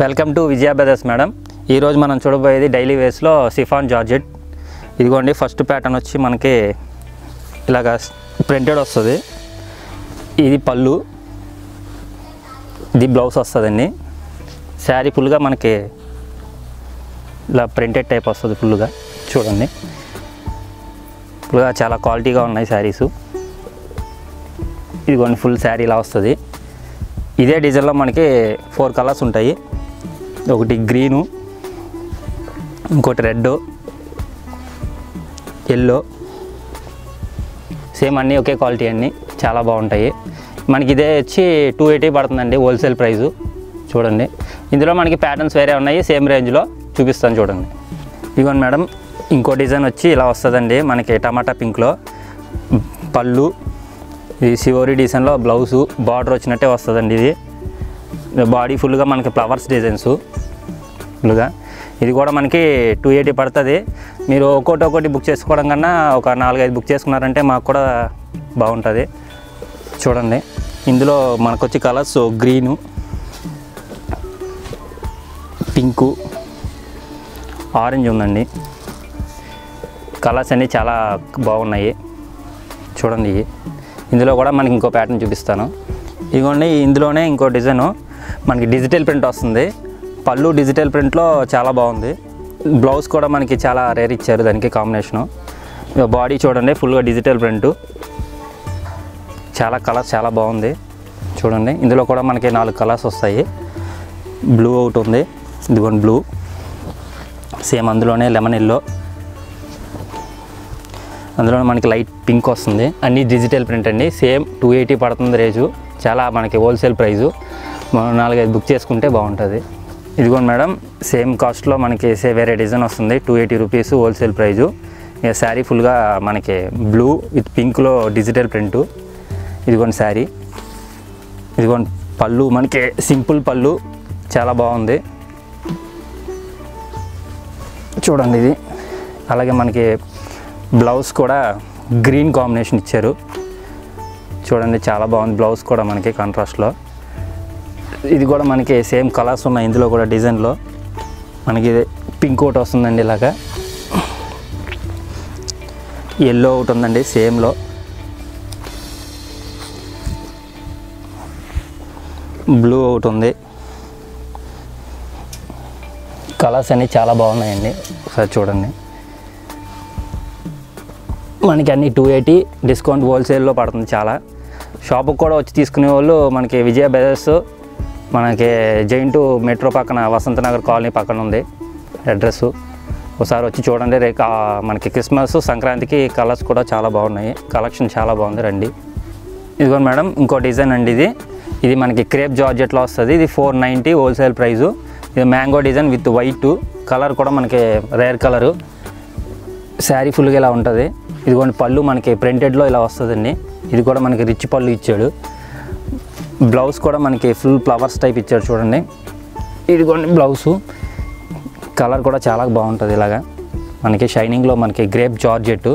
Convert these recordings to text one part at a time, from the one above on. welcome to Vijaya brothers madam ई रोज मन चूडबोये डैली वेस सिफान जॉर्जेट इदिगोंडी फस्ट पैटर्न वी मन की इलागा प्रिंटेड वस्तुदी इदी पल्लू इदी ब्लाउज वस्तुदी सारी फुल मन की इला प्रिंटेड टाइप वस्तुदी फुल चूडंडी फुल चाला क्वालिटी उन्नाई सारीस इदिगोंडी फुल सारी इला वस्तुदी इदे डिजाइन मन की 4 कलर्स उंटाई ग्रीन इंकोटी रेड येलो सेम अन्नी ओके क्वालिटी अन्नी चाला बागुंटाई मनकी इदे 280 पड़ुतुंदंडी होलसेल प्राइस चूडंडी इंदुलो मनकी पैटर्न्स वेरे उन्नाई सेम रेंज लो चूपिस्तानु चूडंडी इगोंडी मैडम इंको डिजाइन वच्ची इला वस्तदंडी मनकी टमाटा पिंक लो पल्लू ఇది సివోరీ డిజైన్ లో బ్లౌజ్ బార్డర్ వచ్చినట్టే వస్తదండి ఇది బాడీ ఫుల్ గా మనకి ఫ్లవర్స్ డిజైన్స్ ఫుల్ గా ఇది కూడా మనకి 280 పడతది మీరు ఒక్కొక్కటి బుక్ చేసుకోవడం కన్నా ఒక 4-5 బుక్ చేసుకున్నారంటే మాకు కూడా బాగుంటది చూడండి ఇందులో మనకు వచ్చే కలర్స్ గ్రీన్ పింక్ ఆరెంజ్ ఉండండి కలర్స్ అన్ని చాలా బాగున్నాయి చూడండి ఇందులో కూడా మనకి ఇంకో ప్యాటర్న్ చూపిస్తాను ఇగోండి ఇందులోనే ఇంకో డిజైన్ మనకి డిజిటల్ ప్రింట్ వస్తుంది పల్లు డిజిటల్ ప్రింట్ లో చాలా బాగుంది బ్లౌజ్ కూడా మనకి చాలా రేర్ ఇచ్చారు దానికి కాంబినేషన్ బాడీ చూడండి ఫుల్ గా డిజిటల్ ప్రింట్ చాలా కలర్స్ చాలా బాగుంది చూడండి ఇందులో కూడా మనకి 4 కలర్స్ వస్తాయి బ్లూ అవుట్ ఉంది ఇదిగోండి బ్లూ సేమ్ అందులోనే లెమన్ yellow अंदर मन की लाइट पिंक वस्तुंदी अन्नी डिजिटल प्रिंट अंडी सेम 280 पड़ुतुंदी रेंज चाला मन की होलसेल प्राइस मन 4-5 बुक चेसुकुंटे बागुंटदी इदिगोंडी मैडम सेम कास्ट मन की वेरे डिजाइन वस्तुंदी 280 रूपीस होलसेल प्राइस ई सारी फुल गा मन की ब्लू वित् पिंक लो डिजिटल प्रिंट इदिगोंडी सारी इदिगोंडी पल्लू मन की सिंपल पल्लू चाला बागुंदी चूडंडी इदी अलागे मन की ब्लाउज कोड़ा ग्रीन कांबिनेशन इच्चारु चूडंडी चाला बागुंदी ब्लाउज कोड़ा मनकी कांट्रास्ट लो इदी कोड़ा मनकी सेम कलर्स उन्नायि इंदुलो कोड़ा डिजाइन लो मनकी पिंक ओट वस्तुंदंडी इलागा येलो ओट उंदंडी सेम लो ब्लू ओट उंदी कलर्स अन्नी चाला बागुन्नायंडी ఒకసారి చూడండి मन की अभी 280 डिस्काउंट होलसेल पड़ती चाला షాప్ కూడా వచ్చి తీసుకునే వాళ్ళు मन की విజయ బ్రదర్స్ मन की జైంటు मेट्रो పక్కన వసంత నగర్ కాలనీ పక్కన ఉంది అడ్రస్ ఒకసారి వచ్చి చూడండి मन की క్రిస్మస్ సంక్రాంతి की కలర్స్ కూడా చాలా బాగున్నాయి కలెక్షన్ చాలా బాగుంది రండి ఇదిగో మేడం ఇంకో డిజైన్ అండి ఇది ఇది मन की క్రేప్ జార్జెట్ లో వస్తది ఇది 490 హోల్సేల్ ప్రైస్ ఇది mango design with white colour కూడా मन की రేర్ కలర్ సారీ ఫుల్ గా ఇలా ఉంటది ఇదిగోండి పల్లు మనకి ప్రింటెడ్ లో ఇలా వస్తదండి ఇది కూడా మనకి రిచ్ పల్లు ఇచ్చాడు బ్లౌజ్ కూడా మనకి ఫుల్ ఫ్లవర్స్ టైప్ ఇచ్చాడు చూడండి ఇదిగోండి బ్లౌజ్ కలర్ కూడా చాలా బాగుంటది ఇలాగా మనకి షైనింగ్ లో మనకి గ్రేప్ జార్జెట్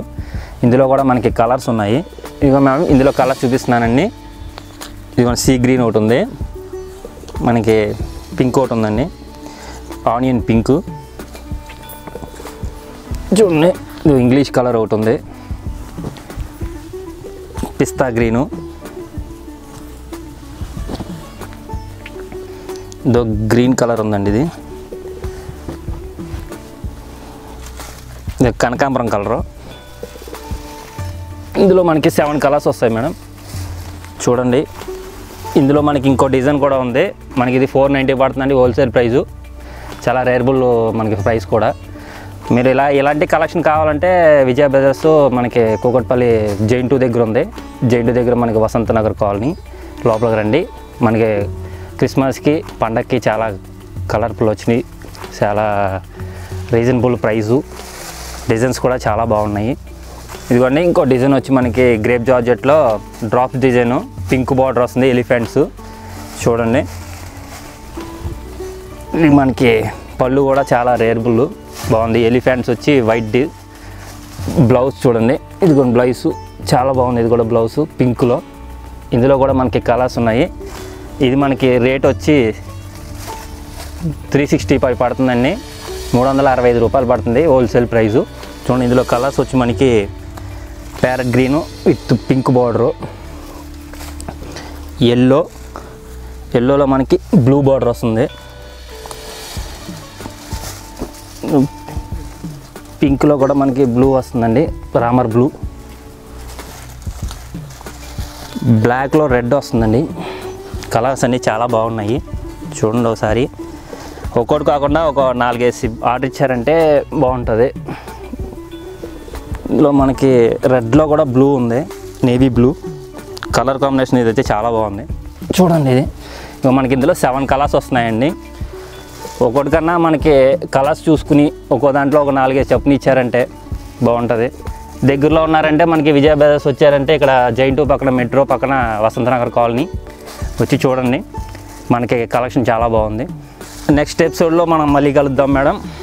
ఇందులో కూడా మనకి కలర్స్ ఉన్నాయి ఇదిగో మనం ఇందులో కలర్ చూపిస్తున్నానండి ఇదిగోండి సీ గ్రీన్ ఒకటి ఉంది మనకి పింక్ ఒకటి ఉందండి ఆనియన్ పింక్ చూడండి ఇది ఇంగ్లీష్ కలర్ ఒకటి ఉంది पिस्ता ग्रीन दो ग्रीन कलर उदी कनकांबरम कलर इंदो मन की 7 कलर्स वस्ताई मैडम चूडंडी इंदो मन की इंको डिजाइन कूडा उंदी मन की 490 पड़ुतुंदी होलसेल प्राइस चाला रेयरबుల్ मन की प्राइस कूडा మీరు ఇలాంటి కలెక్షన్ కావాలంటే విజయ బ్రదర్స్ మనకి కోకట్పల్లి జైంటు దగ్గర ఉంది జైంటు దగ్గర మనకి వసంత నగర్ కాలనీ లోపలికి రండి మనకి క్రిస్మస్ కి పండక్కి చాలా కలర్ఫుల్ వచ్చని చాలా రీజనబుల్ ప్రైస్ డిజైన్స్ కూడా చాలా బాగున్నాయి ఇదిగోండి ఇంకో డిజైన్ వచ్చి మనకి గ్రేప్ జార్జెట్ లో డ్రాప్స్ డిజైన్ పింక్ బోర్డర్ వస్తుంది ఎలిఫెంట్స్ చూడండి ఇది మనకి పళ్ళు కూడా చాలా రేర్బుల్ బాగుంది ఎలిఫెంట్స్ వచ్చి వైట్ బ్లౌజ్ చూడండి ఇదిగోండి బ్లౌజ్ చాలా బాగుంది ఇది కూడా బ్లౌజ్ పింక్ లో ఇందులో కూడా మనకి కలర్స్ ఉన్నాయి ఇది మనకి రేట్ వచ్చి 360 पड़ती 365 रूपये पड़ती होलसेल प्राइस चूँ इंదులో कलर्स वी मन की parrot green with pink border yellow yellow मन की ब्लू बॉर्डर वस्तुंदी पिंक लो मन की ब्लू वस्तुंदी रामर ब्लू ब्लैक लो रेड वस्तुंदी कलर्स अन्नी चाला बागुन्नायि चूडंడి ఒకసారి ఒక్కొక్కటి కాకుండా ఒక నాలుగేసి ఆర్డర్ ఇచ్చారంటే బాగుంటది ఇందులో మనకి రెడ్ లో కూడా బ్లూ ఉంది నేవీ బ్లూ కలర్ కాంబినేషన్ ఇదైతే చాలా బాగుంది చూడండి ఇది ఇంకా మనకి ఇందులో 7 కలర్స్ వస్తున్నాయండి ఒక్కొక్కటికన్నా మనకి కలర్స్ చూసుకుని ఒక్కో దాంట్లో ఒక నాలుగేసి చప్ని ఇచ్చారంటే బాగుంటది దగ్గరలో ఉన్నారంటే మనకి విజయ బ్రదర్స్ వచ్చారంటే ఇక్కడ జైంట్ పక్కన మెట్రో పక్కన వసంత నగర్ కాలనీ వచ్చి చూడండి మనకి కలెక్షన్ చాలా బాగుంది नेक्स्ट एपिसोड में मैं मल्ल कल मैडम